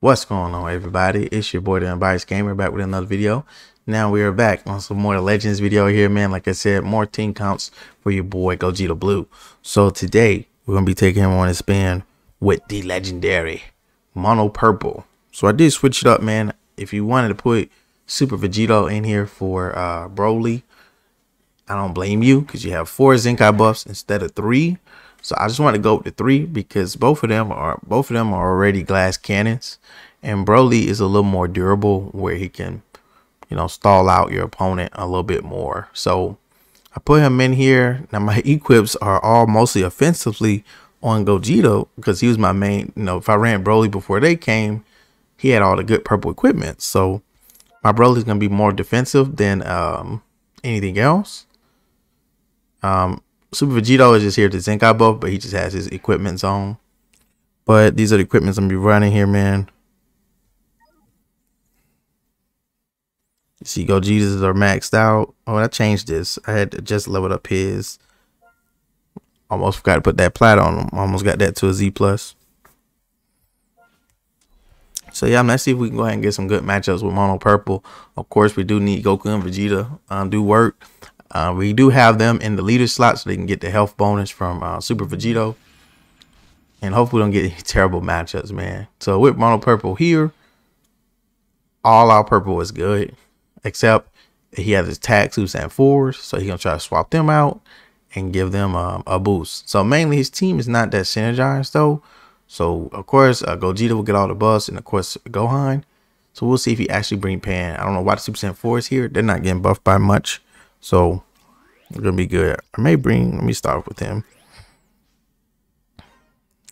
What's going on, everybody? It's your boy the Unbiased Gamer, back with another video. Now we are back on some more Legends video here, man. Like I said, more team counts for your boy Gogeta Blue. So today we're gonna be taking him on a spin with the legendary Mono Purple. So I did switch it up, man. If you wanted to put Super Vegito in here for Broly, I don't blame you, because you have 4 Zenkai buffs instead of 3. So I just want to go with the 3 because both of them are already glass cannons, and Broly is a little more durable where he can, you know, stall out your opponent a little bit more. So I put him in here. Now my equips are all mostly offensively on Gogeta because he was my main. You know, if I ran Broly before they came, he had all the good purple equipment. So my Broly's gonna be more defensive than anything else. Super Vegito is just here to Zenkai buff, but he just has his equipment zone. But these are the equipments I'm going to be running here, man. You see Gogeta's are maxed out. Oh, and I changed this. I had to just leveled up his. Almost forgot to put that plat on him. Almost got that to a Z+. So yeah, let's see if we can go ahead and get some good matchups with Mono Purple. Of course, we do need Goku and Vegeta do work. We do have them in the leader slot so they can get the health bonus from Super Vegito. And hopefully we don't get any terrible matchups, man. So with Mono Purple here, all our purple is good. Except he has his tag Super Saiyan 4s, so he's going to try to swap them out and give them a boost. So mainly his team is not that synergized though. So of course Gogeta will get all the buffs, and of course Gohan. So we'll see if he actually brings Pan. I don't know why the Super Saiyan 4 is here. They're not getting buffed by much. So we're gonna be good. I may bring, let me start with him.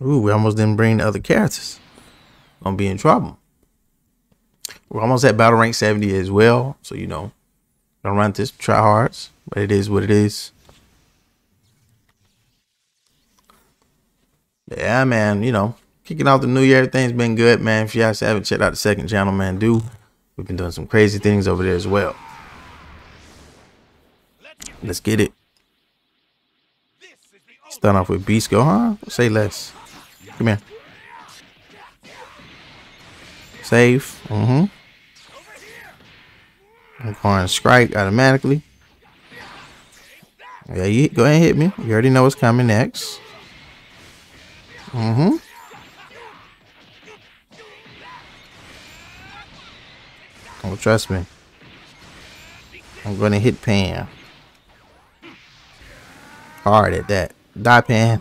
Ooh, we almost didn't bring the other characters. Gonna be in trouble. We're almost at battle rank 70 as well. So you know, don't run this try hards, but it is what it is. Yeah, man, you know, kicking off the new year, everything's been good, man. If you guys haven't checked out the second channel, man, do. We've been doing some crazy things over there as well. Let's get it. Start off with Beast Gohan. Say less. Come here. Save. I'm going to strike automatically. Yeah, you go ahead and hit me. You already know what's coming next. Oh, trust me. I'm going to hit Pan. Hard at that. Die, Pan.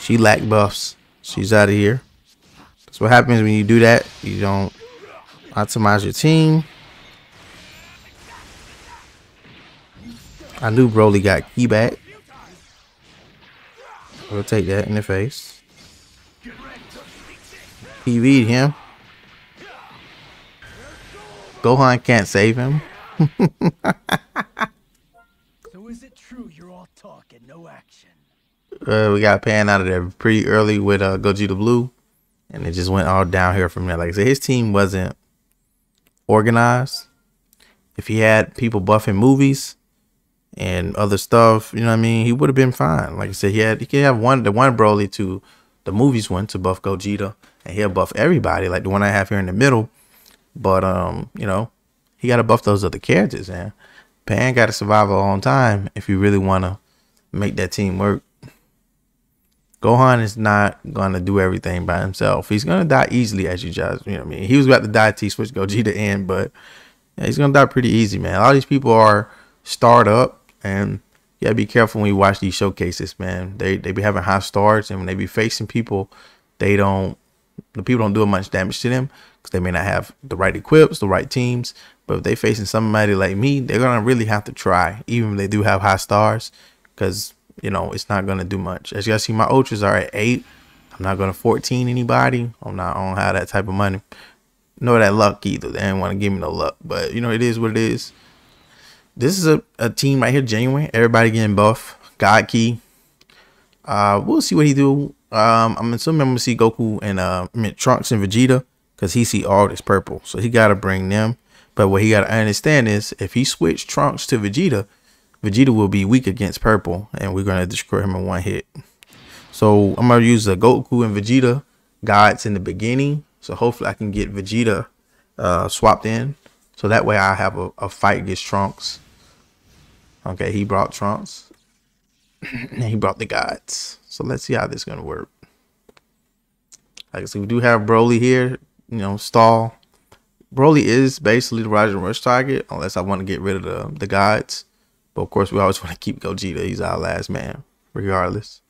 She lacked buffs. She's out of here. That's what happens when you do that. You don't optimize your team. I knew Broly got key back. We'll take that in the face. PV'd him. Gohan can't save him. So is it true you're all talk and no action? We got Pan out of there pretty early with Gogeta Blue, and it just went all down here from there. Like I said, his team wasn't organized. If he had people buffing movies and other stuff, you know what I mean, he would have been fine. Like I said, he could have the one Broly to the movies one to buff Gogeta, and he'll buff everybody like the one I have here in the middle. But you know, he got to buff those other characters, man. Pan got to survive a long time if you really want to make that team work. Gohan is not going to do everything by himself. He's going to die easily, as you just, you know what I mean? He was about to die to switch Gogeta in, but yeah, he's going to die pretty easy, man. A lot of these people are starred up, and you got to be careful when you watch these showcases, man. They be having high stars, and when they be facing people, the people don't do much damage to them because they may not have the right equips, the right teams. But if they facing somebody like me, they're going to really have to try, even if they do have high stars, because, you know, it's not going to do much. As you guys see, my ultras are at 8. I'm not going to 14 anybody. I don't have that type of money. Nor that luck either. They didn't want to give me no luck. But, you know, it is what it is. This is a team right here, genuine. Everybody getting buff. God Key. We'll see what he do. I'm assuming I'm going to see Goku and Trunks and Vegeta because he see all this purple. So he got to bring them. But what he got to understand is if he switched Trunks to Vegeta, Vegeta will be weak against purple, and we're going to destroy him in one hit. So I'm going to use the Goku and Vegeta guides in the beginning. So hopefully I can get Vegeta swapped in. So that way I have a fight against Trunks. Okay, he brought Trunks. And he brought the guides. So let's see how this is going to work. Like I said, we do have Broly here. You know, stall. Broly is basically the Rise and Rush target. Unless I want to get rid of the guides. But of course, we always want to keep Gogeta. He's our last man, regardless.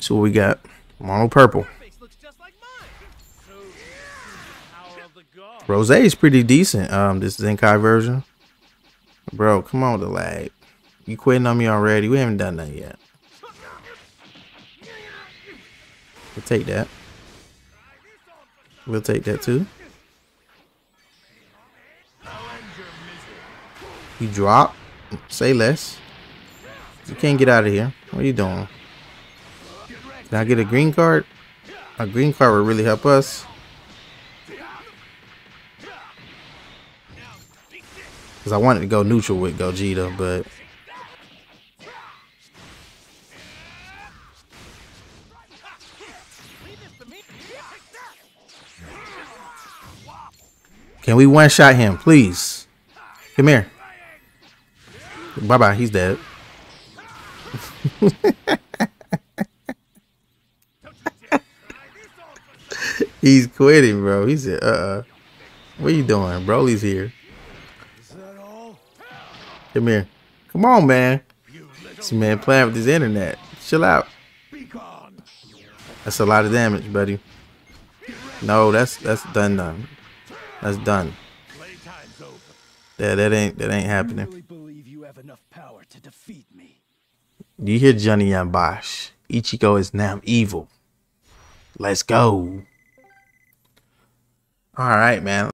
So we got mono purple. Rose is pretty decent. This Zenkai version. Bro, come on with the lag. You quitting on me already? We haven't done nothing yet. We'll take that. We'll take that too. You drop. Say less. You can't get out of here. What are you doing? Did I get a green card? A green card would really help us. Because I wanted to go neutral with Gogeta, but... Can we one-shot him, please? Come here. Bye-bye, he's dead. He's quitting, bro. He said, what are you doing? Broly's here. Come here. Come on, man. This man playing with his internet. Chill out. That's a lot of damage, buddy. No, that's done. That's done. Yeah, that ain't happening. Do you hear Johnny Yambash? Ichigo is now evil. Let's go. All right, man.